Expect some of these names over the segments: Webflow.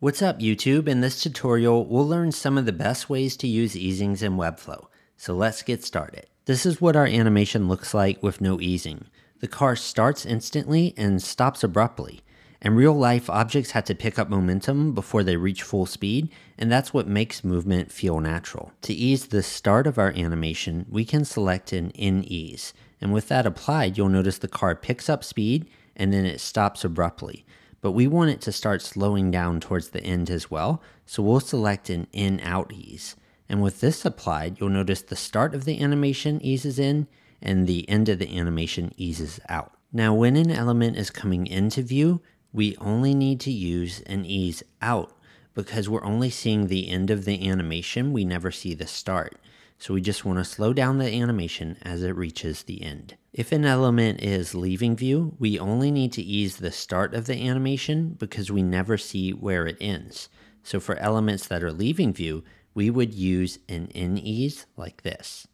What's up YouTube? In this tutorial, we'll learn some of the best ways to use easings in Webflow. So let's get started. This is what our animation looks like with no easing. The car starts instantly and stops abruptly. In real life, objects have to pick up momentum before they reach full speed, and that's what makes movement feel natural. To ease the start of our animation, we can select an in ease. And with that applied, you'll notice the car picks up speed and then it stops abruptly. But we want it to start slowing down towards the end as well, so we'll select an in-out ease. And with this applied, you'll notice the start of the animation eases in, and the end of the animation eases out. Now when an element is coming into view, we only need to use an ease out, because we're only seeing the end of the animation, we never see the start. So we just want to slow down the animation as it reaches the end. If an element is leaving view, we only need to ease the start of the animation because we never see where it ends. So for elements that are leaving view, we would use an in ease like this.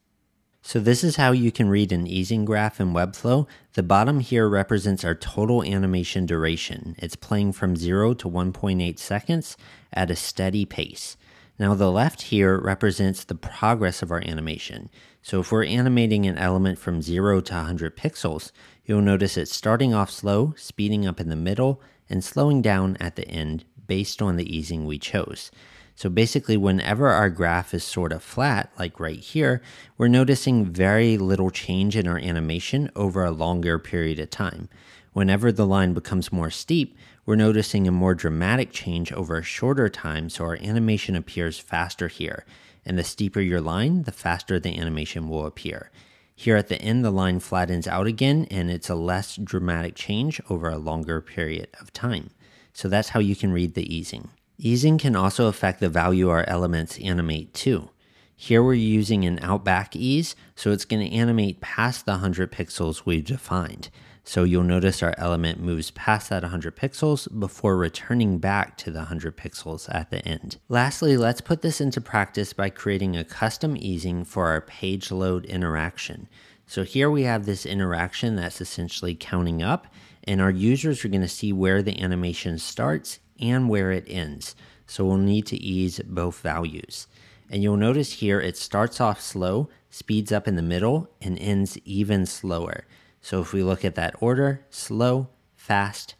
So this is how you can read an easing graph in Webflow. The bottom here represents our total animation duration. It's playing from 0 to 1.8 seconds at a steady pace. Now the left here represents the progress of our animation. So if we're animating an element from 0 to 100 pixels, you'll notice it's starting off slow, speeding up in the middle, and slowing down at the end based on the easing we chose. So basically whenever our graph is sort of flat, like right here, we're noticing very little change in our animation over a longer period of time. Whenever the line becomes more steep, we're noticing a more dramatic change over a shorter time, so our animation appears faster here. And the steeper your line, the faster the animation will appear. Here at the end, the line flattens out again, and it's a less dramatic change over a longer period of time. So that's how you can read the easing. Easing can also affect the value our elements animate too. Here we're using an outback ease, so it's going to animate past the 100 pixels we've defined. So you'll notice our element moves past that 100 pixels before returning back to the 100 pixels at the end. Lastly, let's put this into practice by creating a custom easing for our page load interaction. So here we have this interaction that's essentially counting up, and our users are going to see where the animation starts and where it ends. So we'll need to ease both values. And you'll notice here it starts off slow, speeds up in the middle, and ends even slower. So if we look at that order, slow, fast,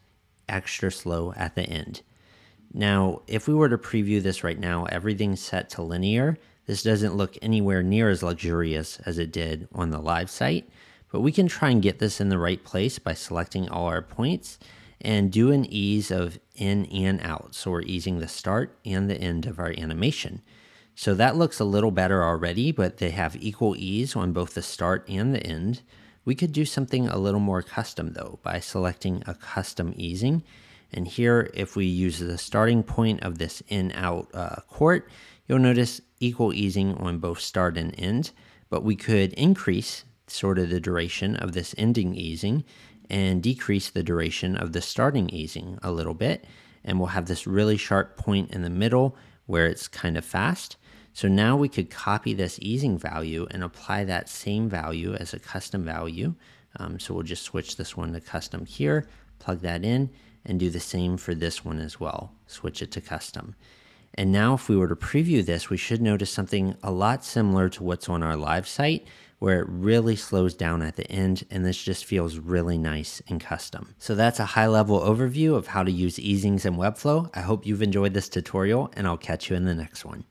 extra slow at the end. Now, if we were to preview this right now, everything's set to linear. This doesn't look anywhere near as luxurious as it did on the live site, but we can try and get this in the right place by selecting all our points and do an ease of in and out. So we're easing the start and the end of our animation. So that looks a little better already, but they have equal ease on both the start and the end. We could do something a little more custom though by selecting a custom easing. And here, if we use the starting point of this in-out court, you'll notice equal easing on both start and end, but we could increase sort of the duration of this ending easing and decrease the duration of the starting easing a little bit. And we'll have this really sharp point in the middle where it's kind of fast. So now we could copy this easing value and apply that same value as a custom value. So we'll just switch this one to custom here, plug that in, and do the same for this one as well. Switch it to custom. And now if we were to preview this, we should notice something a lot similar to what's on our live site, where it really slows down at the end, and this just feels really nice and custom. So that's a high-level overview of how to use easings in Webflow. I hope you've enjoyed this tutorial, and I'll catch you in the next one.